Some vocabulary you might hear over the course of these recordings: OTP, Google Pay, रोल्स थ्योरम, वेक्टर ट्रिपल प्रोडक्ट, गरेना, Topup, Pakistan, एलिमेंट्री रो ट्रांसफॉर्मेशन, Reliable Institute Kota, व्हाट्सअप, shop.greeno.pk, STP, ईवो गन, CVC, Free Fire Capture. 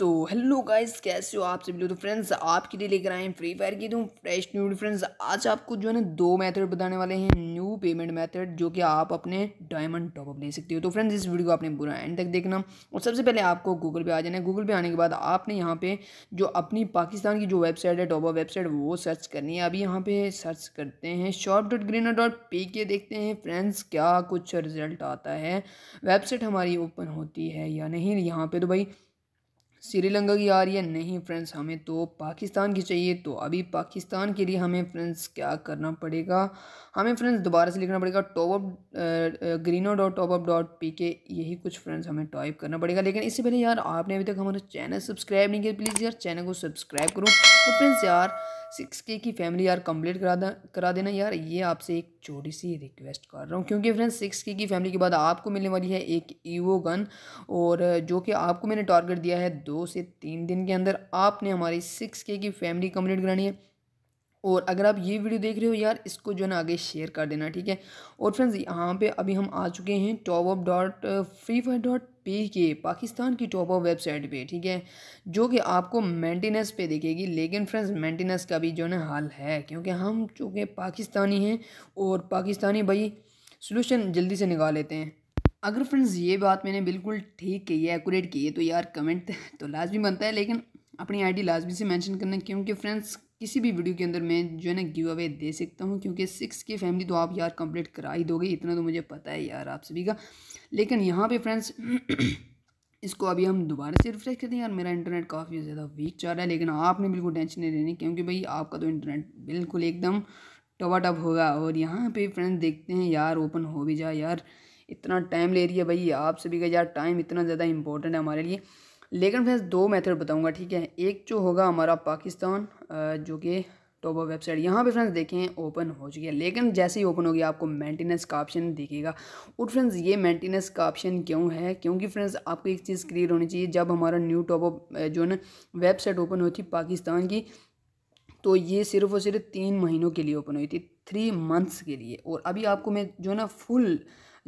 So hello guys, कैसे हो आप सभी लोग। तो फ्रेंड्स आपके लिए लेकर आए हैं फ्री फायर की तो फ्रेश न्यू। फ्रेंड्स आज आपको जो है ना दो मेथड बताने वाले हैं, न्यू पेमेंट मेथड जो कि आप अपने डायमंड टॉपअप ले सकते हो। तो फ्रेंड्स इस वीडियो को आपने पूरा एंड तक देखना और सबसे पहले आपको गूगल पे आ जाना है। गूगल पे आने के बाद आपने यहाँ पे जो अपनी पाकिस्तान की जो वेबसाइट है टॉपअप वेबसाइट वो सर्च करनी है। अभी यहाँ पे सर्च करते हैं shop.greeno.pk, देखते हैं फ्रेंड्स क्या कुछ रिजल्ट आता है, वेबसाइट हमारी ओपन होती है या नहीं। यहाँ पर तो भाई श्रीलंका की आ रही है, नहीं फ्रेंड्स हमें तो पाकिस्तान की चाहिए। तो अभी पाकिस्तान के लिए हमें फ्रेंड्स क्या करना पड़ेगा, हमें फ्रेंड्स दोबारा से लिखना पड़ेगा greeno.topup.pk, यही कुछ फ्रेंड्स हमें टाइप करना पड़ेगा। लेकिन इससे पहले यार आपने अभी तक हमारा चैनल सब्सक्राइब नहीं किया, प्लीज़ यार चैनल को सब्सक्राइब करो। और फ्रेंड्स यार 6K की फैमिली यार कंप्लीट करा देना यार, ये आपसे एक छोटी सी रिक्वेस्ट कर रहा हूँ। क्योंकि फ्रेंड्स 6K की फैमिली के बाद आपको मिलने वाली है एक ईवो गन, और जो कि आपको मैंने टारगेट दिया है 2 से 3 दिन के अंदर आपने हमारी 6K की फैमिली कंप्लीट करानी है। और अगर आप ये वीडियो देख रहे हो यार इसको जो है ना आगे शेयर कर देना, ठीक है। और फ्रेंड्स यहाँ पे अभी हम आ चुके हैं topupfreefire.pk पाकिस्तान की टॉपअप वेबसाइट पे, ठीक है, जो कि आपको मेंटेनेंस पे दिखेगी। लेकिन फ्रेंड्स मेंटेनेंस का भी जो है ना हाल है, क्योंकि हम चूँकि पाकिस्तानी हैं और पाकिस्तानी भाई सोल्यूशन जल्दी से निकाल लेते हैं। अगर फ्रेंड्स ये बात मैंने बिल्कुल ठीक कही है, एक्यूरेट की है, तो यार कमेंट तो लाजमी बनता है, लेकिन अपनी आईडी लाजमी से मेंशन करना, क्योंकि फ्रेंड्स किसी भी वीडियो के अंदर मैं जो है ना गिव अवे दे सकता हूँ। क्योंकि 6K फैमिली तो आप यार कंप्लीट करा ही दोगे, इतना तो मुझे पता है यार आप सभी का। लेकिन यहाँ पे फ्रेंड्स इसको अभी हम दोबारा से रिफ्रेश करते हैं। यार मेरा इंटरनेट काफ़ी ज़्यादा वीक चल रहा है, लेकिन आपने बिल्कुल टेंशन नहीं लेनी, क्योंकि भाई आपका तो इंटरनेट बिल्कुल एकदम टवाटप होगा। और यहाँ पर फ्रेंड्स देखते हैं यार ओपन हो भी जाए, यार इतना टाइम ले रही है भाई आप सभी का, यार टाइम इतना ज़्यादा इंपॉर्टेंट है हमारे लिए। लेकिन फ्रेंड्स दो मेथड बताऊंगा, ठीक है। एक जो होगा हमारा पाकिस्तान जो कि टॉपअप वेबसाइट, यहाँ पे फ्रेंड्स देखें ओपन हो चुकी है। लेकिन जैसे ही ओपन होगी आपको मेंटेनेंस का ऑप्शन दिखेगा। और फ्रेंड्स ये मेंटेनेंस का ऑप्शन क्यों है, क्योंकि फ्रेंड्स आपको एक चीज़ क्लियर होनी चाहिए, जब हमारा न्यू टॉपअप जो है ना वेबसाइट ओपन हुई थी पाकिस्तान की, तो ये सिर्फ और सिर्फ 3 महीनों के लिए ओपन हुई थी, 3 मंथ्स के लिए। और अभी आपको मैं जो है ना फुल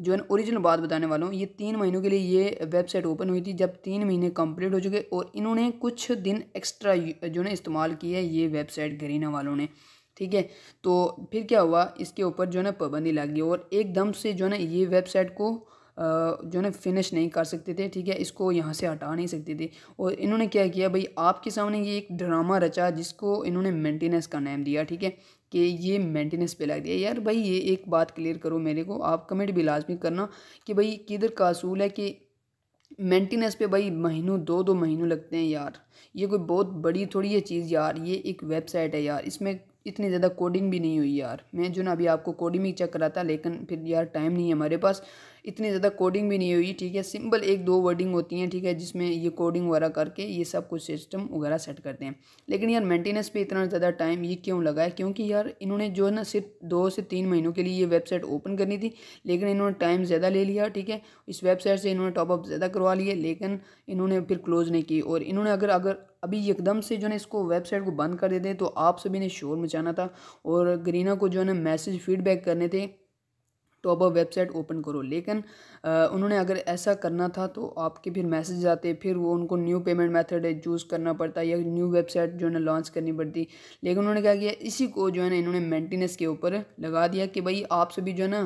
जो है ना ओरिजिनल बात बताने वाला हूँ। ये 3 महीनों के लिए ये वेबसाइट ओपन हुई थी। जब 3 महीने कंप्लीट हो चुके और इन्होंने कुछ दिन एक्स्ट्रा जो है ना इस्तेमाल किया है ये वेबसाइट गरेना वालों ने, ठीक है। तो फिर क्या हुआ, इसके ऊपर जो है ना पाबंदी लगी और एकदम से जो है ना ये वेबसाइट को जो है ना फिनिश नहीं कर सकते थे, ठीक है, इसको यहाँ से हटा नहीं सकते थे। और इन्होंने क्या किया भाई, आपके सामने ये एक ड्रामा रचा जिसको इन्होंने मेंटेनेंस का नाम दिया, ठीक है, कि ये मेंटेनेंस पे लग दिया। यार भाई ये एक बात क्लियर करो मेरे को, आप कमेंट भी लाजमी करना कि भाई किधर का असूल है कि मेंटेनेंस पे भाई महीनों 2-2 महीनों लगते हैं। यार ये कोई बहुत बड़ी थोड़ी ये चीज़, यार ये एक वेबसाइट है यार, इसमें इतनी ज़्यादा कोडिंग भी नहीं हुई यार। मैं जो ना अभी आपको कोडिंग भी चेक कराता, लेकिन फिर यार टाइम नहीं है हमारे पास, इतनी ज़्यादा कोडिंग भी नहीं हुई, ठीक है। सिंपल 1-2 वर्डिंग होती हैं, ठीक है, जिसमें ये कोडिंग वगैरह करके ये सब कुछ सिस्टम वगैरह सेट करते हैं। लेकिन यार मेंटेनेंस पे इतना ज़्यादा टाइम ये क्यों लगा है, क्योंकि यार इन्होंने जो है ना सिर्फ 2 से 3 महीनों के लिए ये वेबसाइट ओपन करनी थी, लेकिन इन्होंने टाइम ज़्यादा ले लिया, ठीक है। इस वेबसाइट से इन्होंने टॉपअप ज़्यादा करवा लिए, लेकिन इन्होंने फिर क्लोज़ नहीं की। और इन्होंने अगर अभी एकदम से जो है इसको वेबसाइट को बंद कर देते तो आप सभी ने शोर मचाना था और गरेना को जो है ना मैसेज फीडबैक करने थे टॉपअप वेबसाइट ओपन करो। लेकिन उन्होंने अगर ऐसा करना था तो आपके फिर मैसेज आते, फिर वो उनको न्यू पेमेंट मेथड चूज़ करना पड़ता या न्यू वेबसाइट जो है ना लॉन्च करनी पड़ती। लेकिन उन्होंने क्या किया, इसी को जो है ना इन्होंने मेंटेनेंस के ऊपर लगा दिया कि भाई आप सभी जो है ना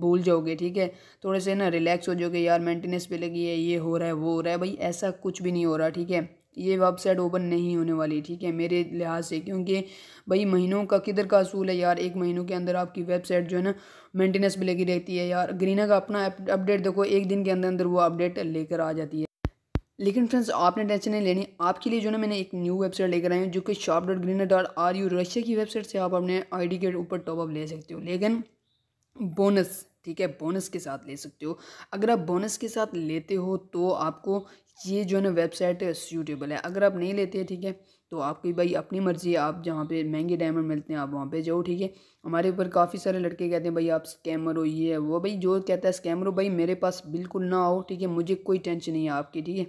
भूल जाओगे, ठीक है, थोड़े से ना रिलैक्स हो जाओगे, यार मेंटेनेंस पे लगी है, ये हो रहा है, वो हो रहा है। भाई ऐसा कुछ भी नहीं हो रहा, ठीक है, ये वेबसाइट ओपन नहीं होने वाली, ठीक है, मेरे लिहाज से। क्योंकि भाई महीनों का किधर का असूल है यार, 1 महीनों के अंदर आपकी वेबसाइट जो है ना मेंटेनेंस भी लगी रहती है। यार गरेना का अपना अपडेट देखो, 1 दिन के अंदर वो अपडेट लेकर आ जाती है। लेकिन फ्रेंड्स आपने टेंशन नहीं लेनी, आपके लिए जो ना मैंने एक न्यू वेबसाइट लेकर आई हूँ जो कि shop.greeno.ru रशिया की वेबसाइट से आप अपने आईडी के ऊपर टॉपअप ले सकते हो, लेकिन बोनस, ठीक है, बोनस के साथ ले सकते हो। अगर आप बोनस के साथ लेते हो तो आपको ये जो है ना वेबसाइट सूटेबल है। अगर आप नहीं लेते हैं, ठीक है, तो आपकी भाई अपनी मर्ज़ी है, आप जहाँ पे महंगे डायमंड मिलते हैं आप वहाँ पे जाओ, ठीक है। हमारे ऊपर काफ़ी सारे लड़के कहते हैं भाई आप स्कैमर हो, ये है, वो। भाई जो कहता है स्कैमर हो, भाई मेरे पास बिल्कुल ना आओ, ठीक है, मुझे कोई टेंशन नहीं है आपकी, ठीक है।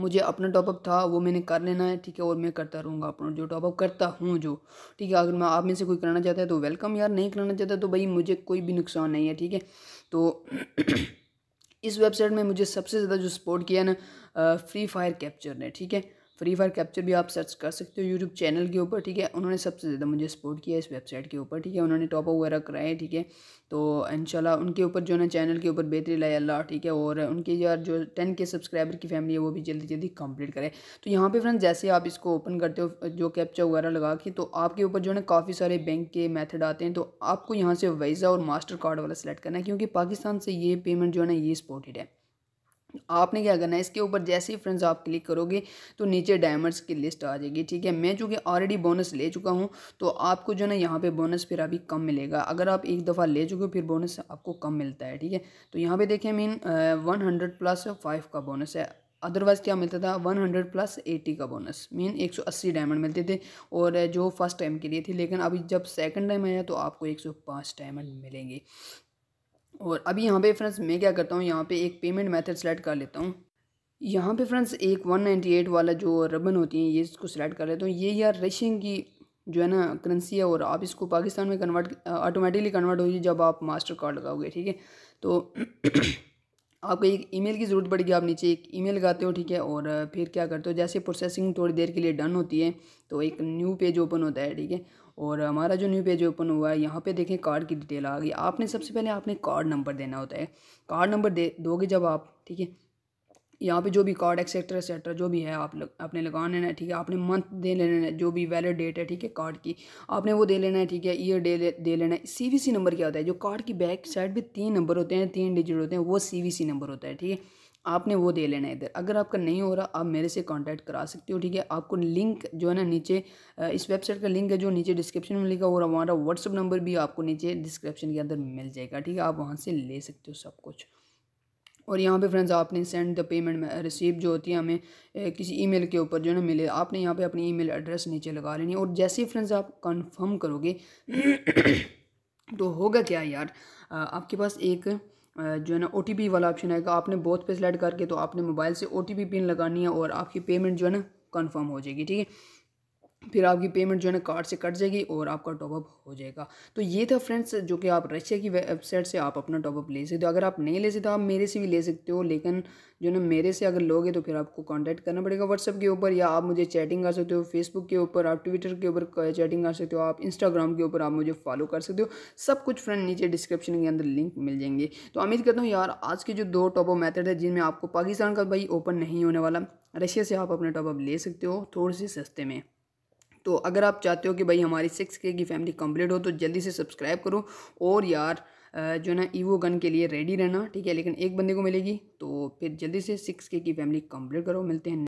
मुझे अपना टॉपअप था वो मैंने कर लेना है, ठीक है, और मैं करता रहूँगा अपना जो टॉपअप करता हूँ जो, ठीक है। अगर मैं आप में से कोई कराना चाहता है तो वेलकम, यार नहीं कराना चाहता तो भाई मुझे कोई भी नुकसान नहीं है, ठीक है। तो इस वेबसाइट में मुझे सबसे ज़्यादा जो सपोर्ट किया ना फ्री फायर कैप्चर ने, ठीक है। फ्री फायर कैप्चर भी आप सर्च कर सकते हो यूट्यूब चैनल के ऊपर, ठीक है। उन्होंने सबसे ज़्यादा मुझे सपोर्ट किया इस वेबसाइट के ऊपर, ठीक है। उन्होंने टॉप अप वगैरह कराए, ठीक है। तो इंशाल्लाह उनके ऊपर जो ना चैनल के ऊपर बेहतरी लाए अल्लाह, ठीक है। और उनके यार जो 10K सब्सक्राइबर की फैमिली है वो भी जल्दी जल्दी कंप्लीट करे। तो यहाँ पे फ्रेंड्स जैसे आप इसको ओपन करते हो जो कैप्चर वगैरह लगा के, तो आपके ऊपर जो ना काफ़ी सारे बैंक के मैथड आते हैं। तो आपको यहाँ से वीज़ा और मास्टर कार्ड वाला सेलेक्ट करना है, क्योंकि पाकिस्तान से ये पेमेंट जो है ना ये सपोर्टेड है। आपने क्या करना है, इसके ऊपर जैसे ही फ्रेंड्स आप क्लिक करोगे तो नीचे डायमंड्स की लिस्ट आ जाएगी, ठीक है। मैं चूँकि ऑलरेडी बोनस ले चुका हूँ, तो आपको जो ना यहाँ पे बोनस फिर अभी कम मिलेगा। अगर आप एक दफ़ा ले चुके हो फिर बोनस आपको कम मिलता है, ठीक है। तो यहाँ पे देखें मीन 100+5 का बोनस है, अदरवाइज़ क्या मिलता था 100+80 का बोनस, मीन 180 डायमंड मिलते थे और जो फर्स्ट टाइम के लिए थी। लेकिन अभी जब सेकेंड टाइम आया तो आपको 105 डायमंड मिलेंगे। और अभी यहाँ पे फ्रेंड्स मैं क्या करता हूँ, यहाँ पे एक पेमेंट मेथड सेलेक्ट कर लेता हूँ। यहाँ पे फ्रेंड्स एक 198 वाला जो रबन होती है ये इसको सेलेक्ट कर लेता हूँ। ये यार रशियन की जो है ना करेंसी है, और आप इसको पाकिस्तान में कन्वर्ट ऑटोमेटिकली कन्वर्ट होगी जब आप मास्टर कार्ड लगाओगे, ठीक है। तो आपको एक ईमेल की ज़रूरत पड़ेगी, आप नीचे एक ईमेल लगाते हो, ठीक है। और फिर क्या करते हो, जैसे प्रोसेसिंग थोड़ी देर के लिए डन होती है तो एक न्यू पेज ओपन होता है, ठीक है। और हमारा जो न्यू पेज ओपन हुआ है, यहाँ पे देखें कार्ड की डिटेल आ गई। आपने सबसे पहले आपने कार्ड नंबर देना होता है। कार्ड नंबर दे दोगे जब आप, ठीक है, यहाँ पे जो भी कार्ड एक्सेट्रा एक्सेट्रा जो भी है आप आपने लगा लेना है, ठीक है। आपने मंथ दे लेना है, जो भी वैलिड डेट है, ठीक है, कार्ड की आपने वो दे लेना है, ठीक है। ईयर दे लेना है। CVC नंबर क्या होता है, जो कार्ड की बैक साइड पर 3 नंबर होते हैं, 3 डिजिट होते हैं, वो CVC नंबर होता है, ठीक है। आपने वो दे लेना है इधर। अगर आपका नहीं हो रहा आप मेरे से कांटेक्ट करा सकते हो, ठीक है। आपको लिंक जो है ना नीचे इस वेबसाइट का लिंक है जो नीचे डिस्क्रिप्शन में लिखा, और हमारा व्हाट्सअप नंबर भी आपको नीचे डिस्क्रिप्शन के अंदर मिल जाएगा, ठीक है। आप वहाँ से ले सकते हो सब कुछ। और यहाँ पे फ्रेंड्स आपने सेंड द पेमेंट रिसीप्ट जो होती है हमें किसी ईमेल के ऊपर जो है ना मिले, आपने यहाँ पर अपनी ईमेल एड्रेस नीचे लगा लेनी है। और जैसे ही फ्रेंड्स आप कन्फर्म करोगे तो होगा क्या यार, आपके पास एक जो है ना OTP वाला ऑप्शन आएगा। आपने बोथ पे सिलेक्ट करके तो आपने मोबाइल से OTP पिन लगानी है और आपकी पेमेंट जो है ना कंफर्म हो जाएगी, ठीक है। फिर आपकी पेमेंट जो है ना कार्ड से कट जाएगी और आपका टॉपअप हो जाएगा। तो ये था फ्रेंड्स जो कि आप रशिया की वेबसाइट से आप अपना टॉपअप ले सकते हो। अगर आप नहीं ले सकते आप मेरे से भी ले सकते हो, लेकिन जो ना मेरे से अगर लोगे तो फिर आपको कॉन्टैक्ट करना पड़ेगा व्हाट्सअप के ऊपर, या आप मुझे चैटिंग कर सकते हो फेसबुक के ऊपर, आप ट्विटर के ऊपर चैटिंग कर सकते हो, आप इंस्टाग्राम के ऊपर आप मुझे फॉलो कर सकते हो। सब कुछ फ्रेंड नीचे डिस्क्रिप्शन के अंदर लिंक मिल जाएंगे। तो उम्मीद करता हूँ यार आज के जो 2 टॉपअप मैथड है जिनमें आपको पाकिस्तान का भाई ओपन नहीं होने वाला, रशिया से आप अपना टॉपअप ले सकते हो थोड़े से सस्ते में। तो अगर आप चाहते हो कि भाई हमारी 6K की फैमिली कंप्लीट हो तो जल्दी से सब्सक्राइब करो। और यार जो ना ईवो गन के लिए रेडी रहना, ठीक है, लेकिन एक बंदे को मिलेगी। तो फिर जल्दी से 6K की फैमिली कंप्लीट करो। मिलते हैं।